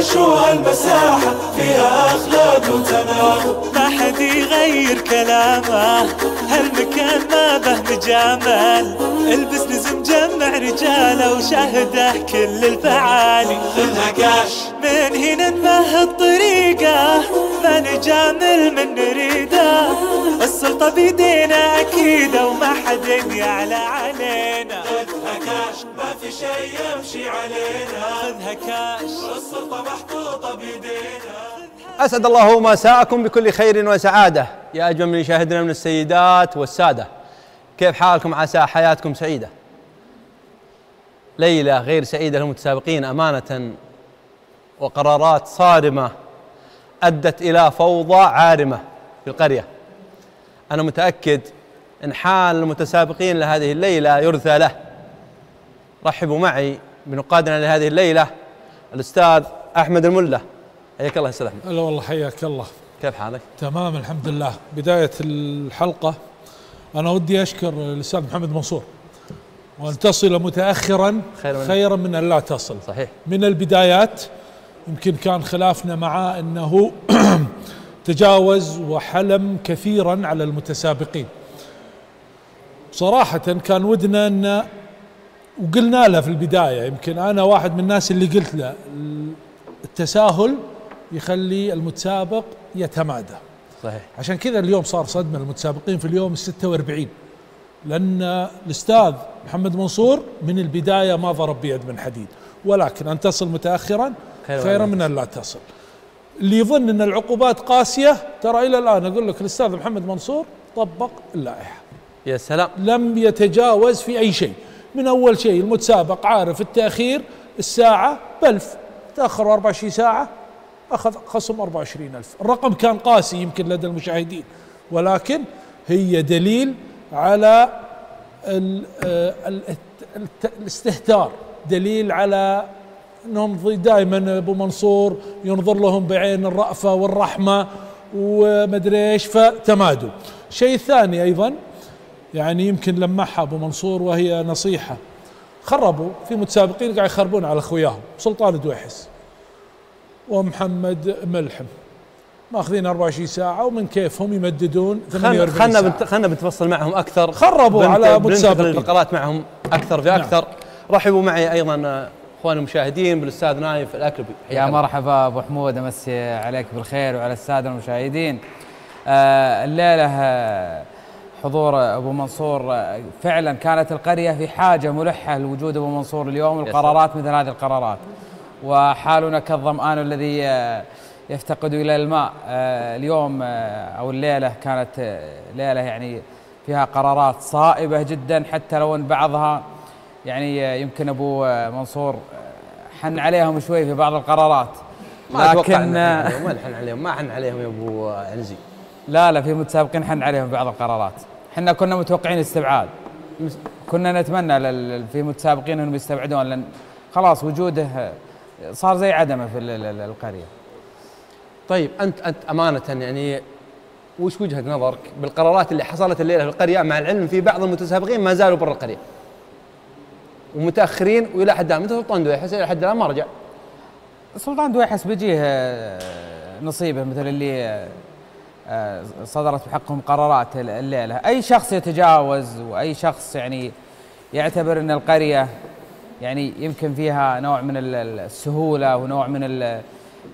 شو هالمساحة فيها أخلاق وتناغم، ما حد يغير كلامه، هالمكان ما به مجامل، البس مجمع رجاله وشاهده كل الفعالي، خذها كاش من هنا نمه الطريقة، ما نجامل من نريده، السلطة بيدينا أكيدة وما حد يعلى علينا، خذها كاش ما في شي يمشي علينا، خذها كاش والسلطة محطوطة بيدينا. أسعد الله مساءكم بكل خير وسعادة يا أجمل من يشاهدنا من السيدات والسادة، كيف حالكم؟ عسى حياتكم سعيدة. ليلة غير سعيدة للمتسابقين أمانة، وقرارات صارمة أدت إلى فوضى عارمة في القرية. أنا متأكد أن حال المتسابقين لهذه الليلة يرثى له. رحبوا معي بنقادنا لهذه الليلة الأستاذ أحمد الملة، حياك الله السلام. هلا والله، حياك الله. كيف حالك؟ تمام الحمد لله. بداية الحلقة أنا ودي أشكر الأستاذ محمد منصور، وأن تصل متأخرا خيرا من أن لا تصل. صحيح. من البدايات يمكن كان خلافنا معه أنه تجاوز وحلم كثيرا على المتسابقين صراحة. كان ودنا أن، وقلنا له في البداية، يمكن أنا واحد من الناس اللي قلت له التساهل يخلي المتسابق يتمادى. صحيح. عشان كذا اليوم صار صدمة للمتسابقين في اليوم 46، لأن الأستاذ محمد منصور من البداية ما ضرب بيد من حديد، ولكن أن تصل متأخرا خيرا من أن لا تصل. اللي يظن أن العقوبات قاسية، ترى إلى الآن أقول لك الأستاذ محمد منصور طبق اللائحة. يا سلام. لم يتجاوز في أي شيء، من أول شيء المتسابق عارف التأخير الساعة ب1000، تأخر 24 ساعة أخذ خصم 24000. الرقم كان قاسي يمكن لدى المشاهدين، ولكن هي دليل على الاستهتار، دليل على انهم دائما ابو منصور ينظر لهم بعين الرأفة والرحمة ومدري ايش، فتمادوا. الشيء الثاني ايضا يعني يمكن لمحها ابو منصور، وهي نصيحة خربوا في متسابقين قاعد يخربون على اخوياهم سلطان الدويحس ومحمد ملحم، ماخذين 24 ساعة ومن كيفهم يمددون 48 ساعة. خلنا بنتفصل معهم أكثر، خربوا على متسابقين، الفقرات معهم أكثر في أكثر. نعم. رحبوا معي أيضا إخواني المشاهدين بالأستاذ نايف الأكلبي. يا مرحبا أبو حمود، أمسي عليك بالخير وعلى السادة المشاهدين. الليلة حضور أبو منصور، فعلا كانت القرية في حاجة ملحة لوجود أبو منصور اليوم، والقرارات مثل هذه القرارات، وحالنا كالظمآن الذي يفتقد إلى الماء. اليوم أو الليلة كانت ليلة يعني فيها قرارات صائبة جدا، حتى لو أن بعضها يعني يمكن أبو منصور حن عليهم شوي في بعض القرارات، لكن ما حن عليهم، ما حن عليهم يا أبو عنزي. لا في متسابقين حن عليهم بعض القرارات، حنا كنا متوقعين استبعاد، كنا نتمنى في متسابقين أنهم يستبعدون، لأن خلاص وجوده صار زي عدمه في القرية. طيب أنت أمانة يعني وش وجهة نظرك بالقرارات اللي حصلت الليلة في القرية، مع العلم في بعض المتسابقين ما زالوا برا القرية ومتأخرين، وإلى حد الآن مثل سلطان دويحس إلى حد الآن ما رجع. سلطان دويحس بيجيه نصيبه مثل اللي صدرت بحقهم قرارات الليلة. أي شخص يتجاوز وأي شخص يعني يعتبر أن القرية يعني يمكن فيها نوع من السهولة ونوع من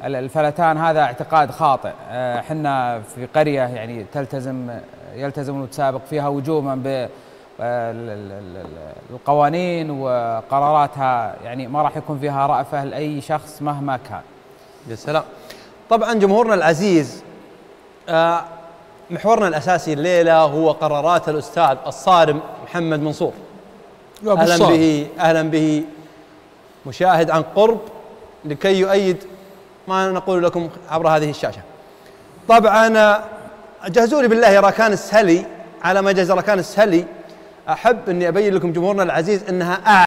الفلتان، هذا اعتقاد خاطئ. احنا في قرية يعني يلتزم المتسابق فيها وجوبا بالقوانين وقراراتها، يعني ما راح يكون فيها رأفة لأي شخص مهما كان. يا سلام. طبعا جمهورنا العزيز، محورنا الأساسي الليلة هو قرارات الأستاذ الصارم محمد منصور. أهلا به مشاهد عن قرب لكي يؤيد ما نقول لكم عبر هذه الشاشة. طبعا جهزوا لي بالله ركان السهلي، على ما جهز ركان السهلي أحب أني أبين لكم جمهورنا العزيز أنها